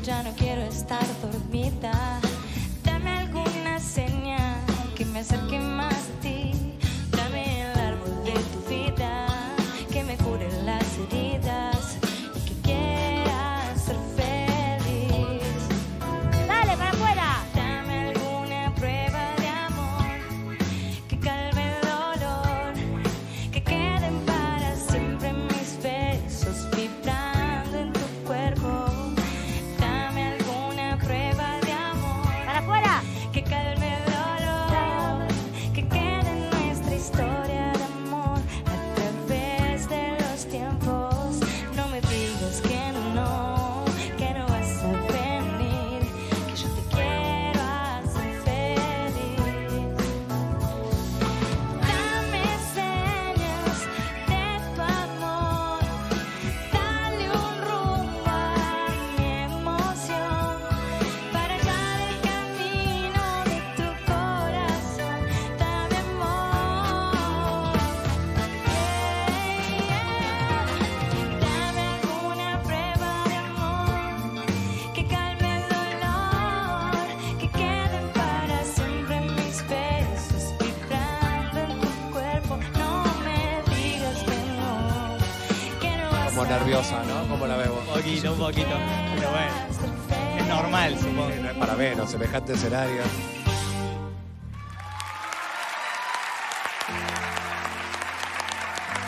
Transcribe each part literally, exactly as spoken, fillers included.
yo ya no quiero estar dormida. Dame alguna señal que me acerque más a ti. Dame el árbol de tu vida que me cure las heridas y que quiera ser feliz. ¡Dale, para afuera! Dame alguna prueba de amor que calme el dolor, que queden para siempre mis besos vibrando en tu cuerpo. Dame alguna prueba de amor, ¡para afuera!, que calme el dolor, que quede nuestra historia de amor a través de los tiempos. No me digas que no, que no vas a venir, que yo te quiero hacer feliz. Dame señas de tu amor, dale un rumbo a mi emoción, para allá del camino de tu corazón. Dame amor, yeah, yeah. Dame alguna prueba de amor que calme el dolor, que queden para siempre mis besos vibrando en tu cuerpo. No me digas que no, que no vas a Como nerviosa, ¿no? Como la vemos. Un poquito, un poquito. Pero bueno, ser feliz. es normal, supongo. No es para menos, semejante escenario.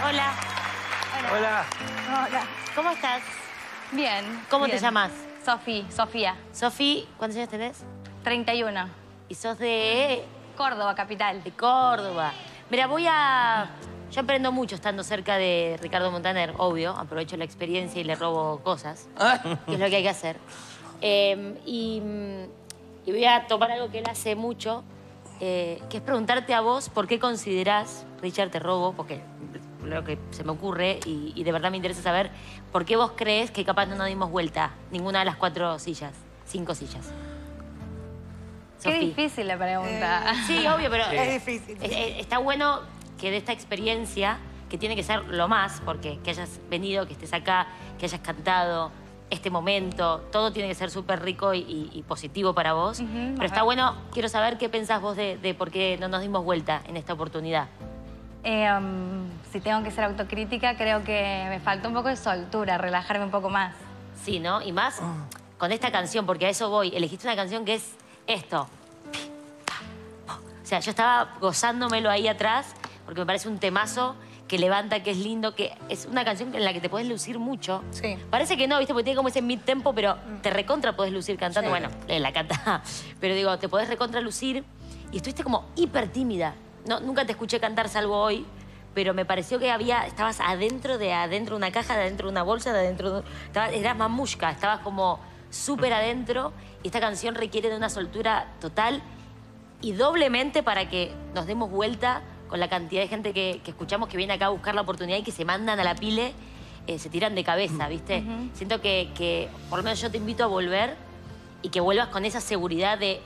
Hola. Hola. Hola. ¿Cómo estás? Bien. ¿Cómo te bien. llamas? Sofi, Sofía, Sofi, ¿cuántos años tenés? treinta y uno. Y sos de, Córdoba, capital. de Córdoba. Mira, voy a... Yo aprendo mucho estando cerca de Ricardo Montaner, obvio. Aprovecho la experiencia y le robo cosas, que es lo que hay que hacer. Eh, y, y voy a tomar algo que él hace mucho, eh, que es preguntarte a vos por qué considerás, Richard, te robo, porque lo que se me ocurre y, y de verdad me interesa saber, por qué vos crees que capaz no nos dimos vuelta ninguna de las cuatro sillas, cinco sillas. Qué Sofi. difícil la pregunta. Sí, obvio, pero Es difícil. es- es- está bueno que de esta experiencia, que tiene que ser lo más, porque que hayas venido, que estés acá, que hayas cantado, este momento, todo tiene que ser súper rico y, y- y positivo para vos. Pero está bueno, quiero saber qué pensás vos de, de por qué no nos dimos vuelta en esta oportunidad. Eh, um, si tengo que ser autocrítica, creo que me falta un poco de soltura, relajarme un poco más. Sí, ¿no? Y más con esta canción, porque a eso voy. Elegiste una canción que es esto. O sea, yo estaba gozándomelo ahí atrás, porque me parece un temazo que levanta, que es lindo, que es una canción en la que te podés lucir mucho. Sí. Parece que no, ¿viste? Porque tiene como ese mid-tempo, pero te recontra podés lucir cantando. Sí. Bueno, eh, la canta, pero digo, te podés recontra lucir. Y estuviste como hiper tímida. No, nunca te escuché cantar, salvo hoy, pero me pareció que había, estabas adentro de adentro de una caja, de adentro de una bolsa, de adentro de... estabas- eras mamushka, estabas como súper adentro. Y esta canción requiere de una soltura total y doblemente para que nos demos vuelta con la cantidad de gente que, que escuchamos que viene acá a buscar la oportunidad y que se mandan a la pile, eh, se tiran de cabeza, ¿viste? Siento que, que, por lo menos yo te invito a volver y que vuelvas con esa seguridad de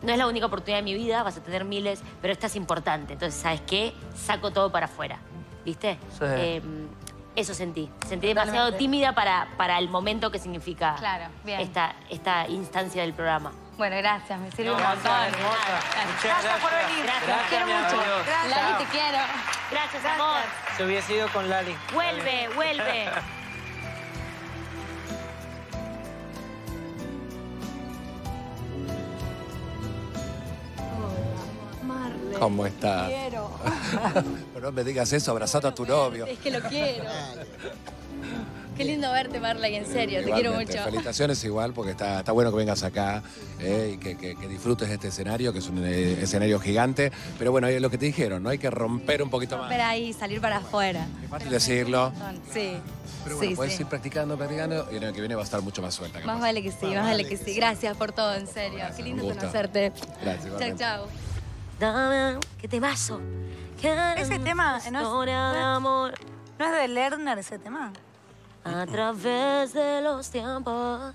no es la única oportunidad de mi vida, vas a tener miles, pero esta es importante. Entonces, ¿sabes qué? Saco todo para afuera, ¿viste? Sí. Eh, eso sentí. Sentí demasiado Totalmente. tímida para, para el momento que significa Claro, bien. esta, esta instancia del programa. Bueno, gracias, me sirve un montón. Gracias por venir. Gracias, te quiero mi mucho. amor. Lali, te quiero. Gracias, amor. Se hubiese ido con Lali. Vuelve, vuelve. Marley. ¿Cómo está? Te quiero. Pero no me digas eso, abrazate a tu novio. Es que lo quiero. Qué lindo verte, Marley, en serio, te quiero Igualmente, mucho. Felicitaciones igual, porque está, está bueno que vengas acá eh, y que, que- que disfrutes de este escenario, que es un eh, escenario gigante. Pero bueno, es lo que te dijeron, ¿no? Hay que romper un poquito más. Pero ahí, salir para afuera. Es fácil decirlo. Sí. Pero bueno, sí, puedes sí. ir practicando, practicando, y en el que viene va a estar mucho más suelta. capaz. Más vale que sí, más vale que sí. Gracias por todo, en serio. Qué lindo Un gusto. conocerte. Gracias, Chao, igualmente. chao. Dame, qué temazo. Ese tema, ¿no es- Historia de amor ¿No es de Lerner ese tema? a través de los tiempos.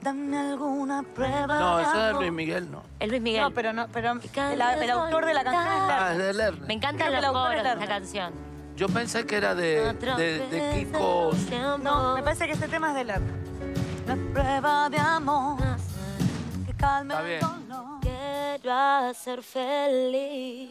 Dame alguna prueba. No, eso es de Luis Miguel, no. Es Luis Miguel. No, pero no, pero el, el autor de la canción es Ah, es Lerner. de Lerner. Me encantan Creo que los la autora coros de es esta canción. Yo pensé que era de, de, de Kiko. No, me parece que este tema es de Lerner. La prueba de amor que calme el dolor. Quiero hacer feliz.